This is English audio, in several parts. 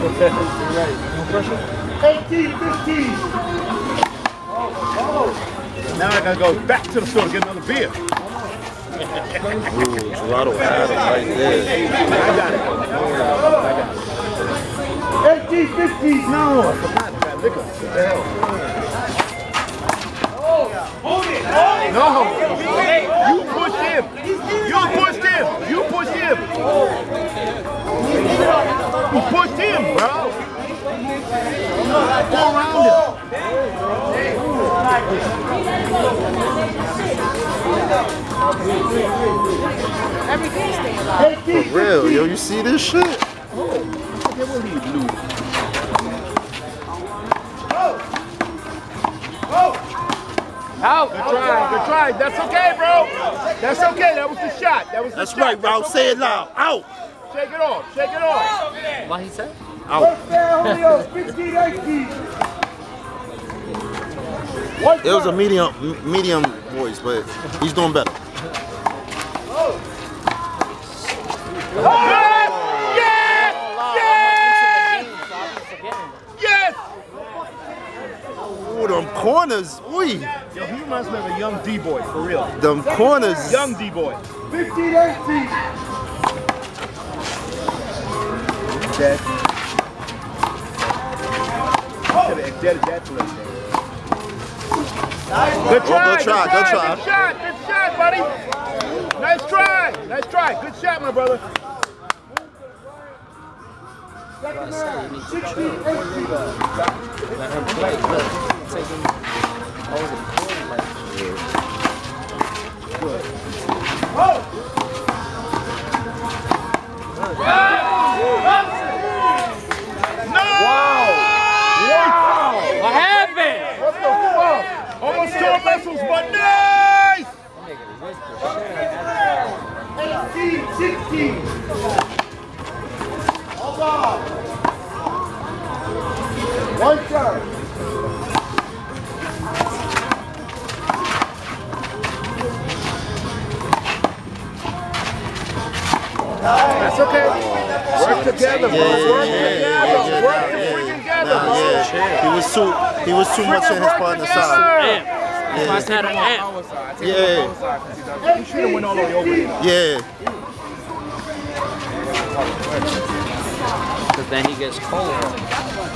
15. Oh. Now I gotta go back to the store to get another beer. Ooh, gelato has it right there. I got it. Oh, I got it. 15. No, I forgot. I got liquor. What the hell? Oh, hold it. No, you pushed him, bro. Go around him. Everything stays alive. For real, yo, you see this shit? Oh, okay, what do you do? Out. Good try. That's okay, bro. That's okay. That was the shot. That's right, bro. Say it loud. Out. Shake it off. Shake it off. What he said? Out. It was a medium voice, but he's doing better. Yes! Oh, them corners. Oi. Yo, he reminds me of a young D-boy, for real. Them corners. Young D-boy. 15-18. Dead. Oh. Good try. Good shot, buddy. Nice try. Good shot, my brother. But nice! 18-16. Hold on. One turn. That's okay. Work together, bro. Work together. He was too much on his partner's side. Yeah. He should have went all the way over. Because then he gets cold.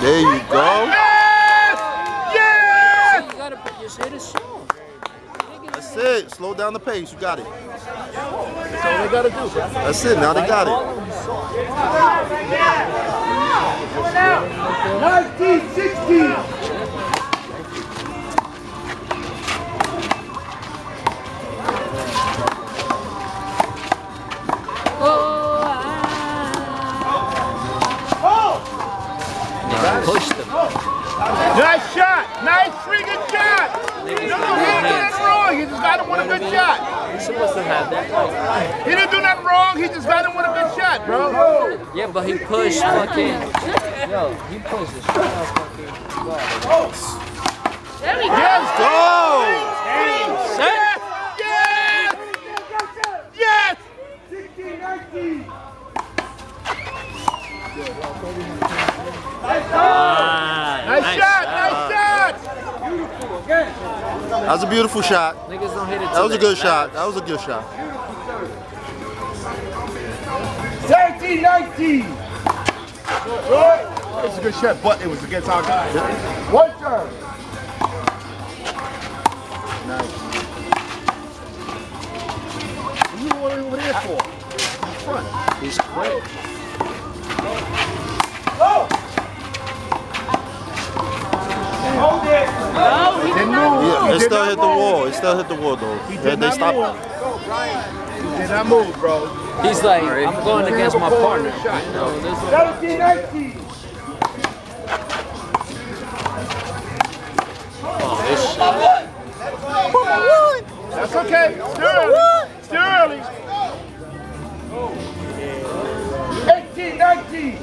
There you go. Yes! You gotta put your shit aside. That's it. Slow down the pace. You got it. That's all they gotta do. That's it. Now they got it. 19-16. Nice shot! Nice freaking shot! He didn't do nothing wrong, he just got him with a good shot. He's supposed to have that fight. He didn't do nothing wrong, he just got him with a good shot, bro. Yeah, but he pushed fucking... Yo, he pushed the shit out fucking... There we go! Let's go! Yes! 16-19! Nice shot! Beautiful again. That was a beautiful shot. Niggas don't hit it. That was a good shot. That was a good shot. 13-19. It was a good shot, but it was against our guy. One turn. Nice. What are you going over there for? In front. He's quick. Oh! No, it still hit the wall. It still hit the wall, though. He did not move, bro. He's like, I'm going against my partner. 17-19. Oh, this shit. That's okay. Still early. 18-19.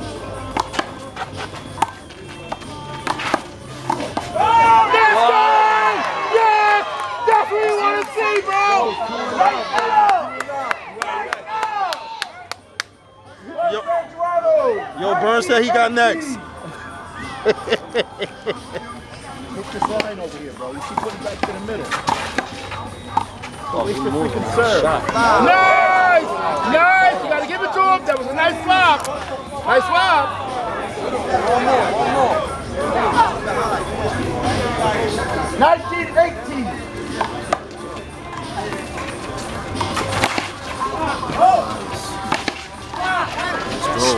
Yo, Burns said he got next? Put this line over here, bro. You keep putting it back to the middle. Oh, we can serve. Nice! Nice! You gotta give it to him. That was a nice lob. Nice lob. One more, one more.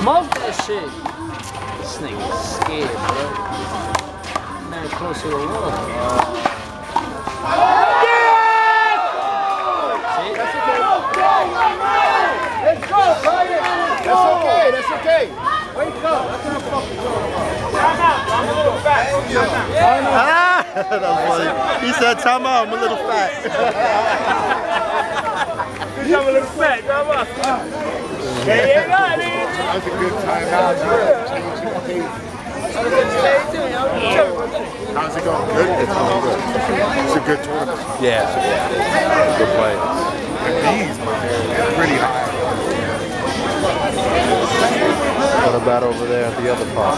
Smoke that shit. This nigga's scared, bro. Man, close to the wall. Yes! See? That's okay. Let's go, buddy. That's okay. That's okay. Wake up. That's not fucking going on. Time out. I'm a little fat. Time out. That was funny. He said, time out. I'm a little fat. I'm a little fat. Time out. There you go, dude. That's a good time. How's it going? Good? It's going good. It's a good tournament. Yeah. Good play. And these, man, they're pretty high. What about over there at the other park?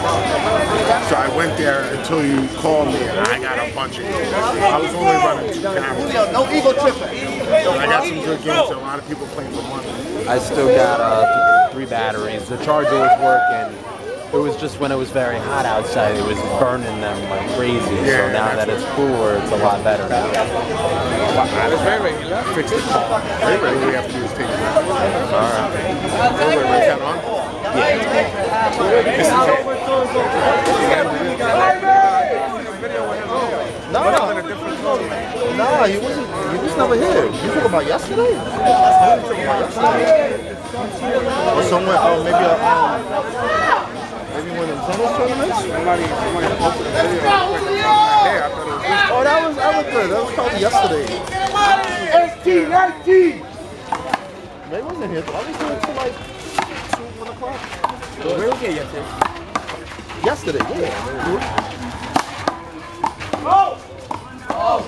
So I went there until you called me and I got a bunch of games. I was only running 2 cameras. No ego tripping. I got some good games, so a lot of people playing for money. I still got 3 batteries. The charger was working. It was just when it was very hot outside, it was burning them like crazy. Yeah, so now that it's cooler, it's a lot better now. It's very regular. Fix the call. Very regular. We have to use tape. Alright. Is that on? Yeah. No, he was never here. You talking about yesterday? Or somewhere, maybe one of the tennis tournaments? Somebody posted a video. Hey, I thought it was this. Oh, that was good. That was probably yesterday. 18, 19! They wasn't here. I was here until like 2, 1 o'clock. Where was it yesterday? Yesterday, yeah. Oh! Oh!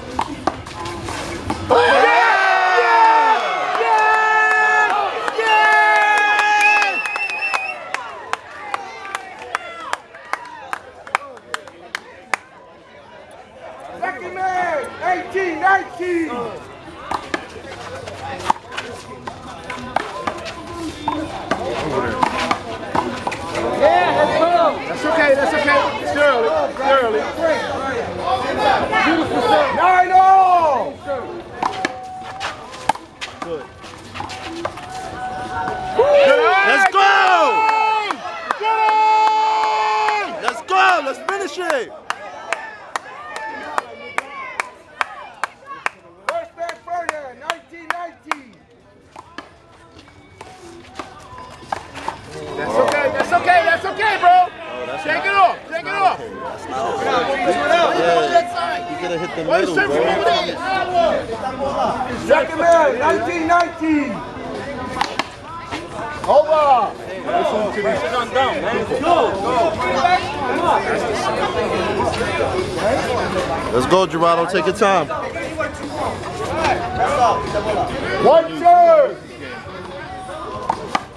Let's go, Gerardo. Take your time. 1-2.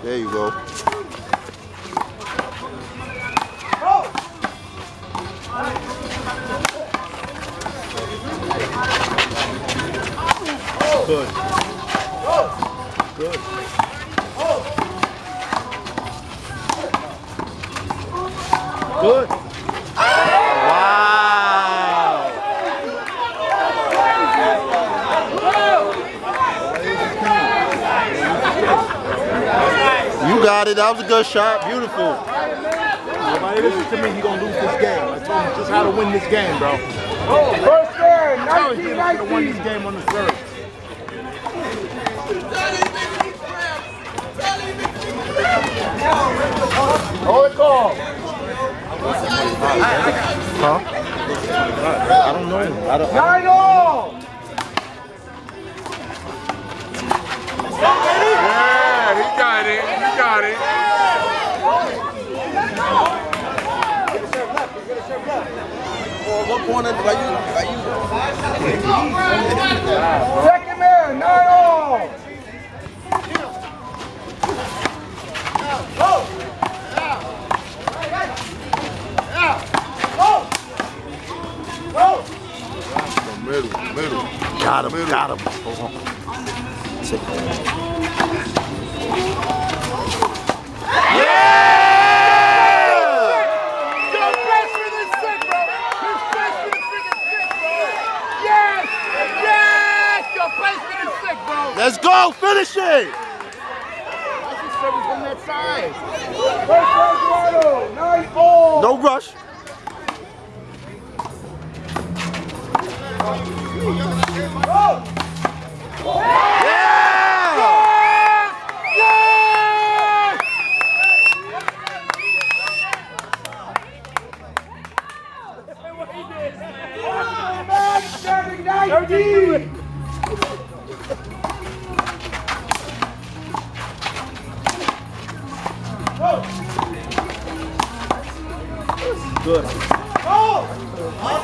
There you go. Good. Good. Good. Got it. That was a good shot. Beautiful. Everybody listen to me. He gonna lose this game. I told him just how to win this game, bro. Oh, first turn, 19-19. He won this game on the third. Oh, call. Huh? I don't know. I don't. 9-0. Yeah, he got it. Got it. Second man, 9-0. Oh. Got him, got him. Yeah! Go best for the sick, bro! Go best for the freaking sick, bro! Yes! Yes! Go best for the sick, bro! Let's go! Finish it! That's his service from that side. First round, nice ball! No rush. Good. Oh!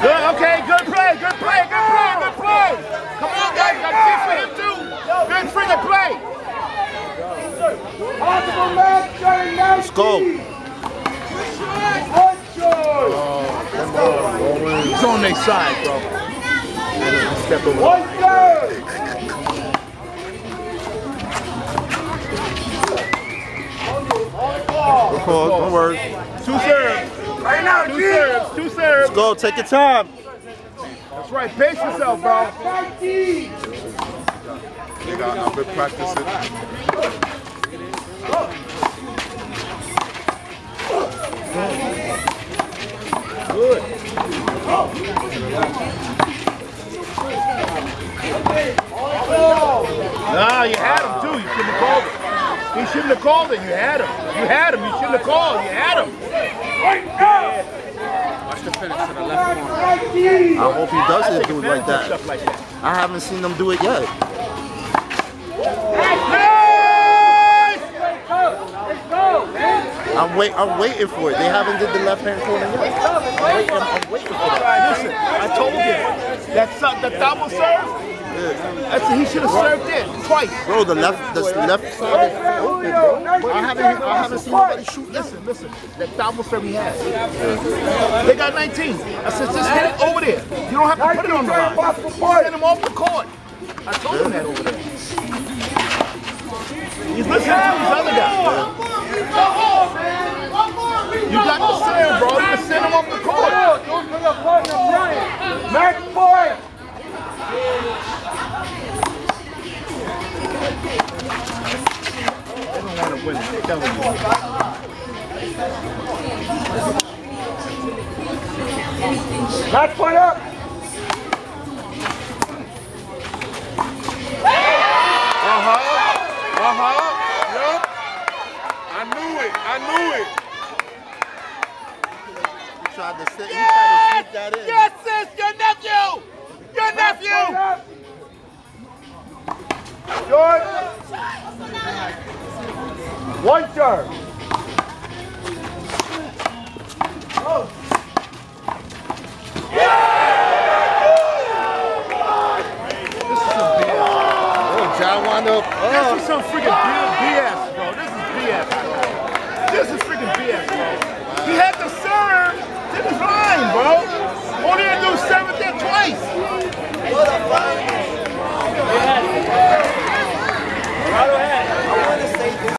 Good, okay, good play, good play, good play, good play! Come on, guys, got kick for him too! Good freaking play! Possible match, Johnny. Let's go! He's on their side, bro. Step away. One serve! Don't worry. Two serves. Right now, two serves, two serves. Let's go, take your time. That's right, pace yourself, bro. Nigga, I've been practicing. Good. Nah, you had him too. You shouldn't have called it. You shouldn't have called it. You had him. You had him. You shouldn't have called. You had him. Yeah. Watch the finish to the left corner. I hope he doesn't do it like that. I haven't seen them do it yet. I'm waiting for it. They haven't did the left hand corner yet. I'm waiting for that. Listen, I told you that double serve. That's, he should have served it twice. Bro, the left side is open, bro. I haven't seen nobody shoot. Listen, listen. That double serve he has. Yeah. They got 19. I said, just hit it over there. You don't have to put it on the line. Send him off the court. I told him that over there. He's listening to these other guys. You got the serve, bro. You can send him off the court. Max Boyd. Win. Last point up! Yup. I knew it. He tried to sneak that in. Yes, sis, your nephew! Your nephew! George! One serve. Oh. Yeah! This is some bad. Oh, John wound up. This is some freaking bad.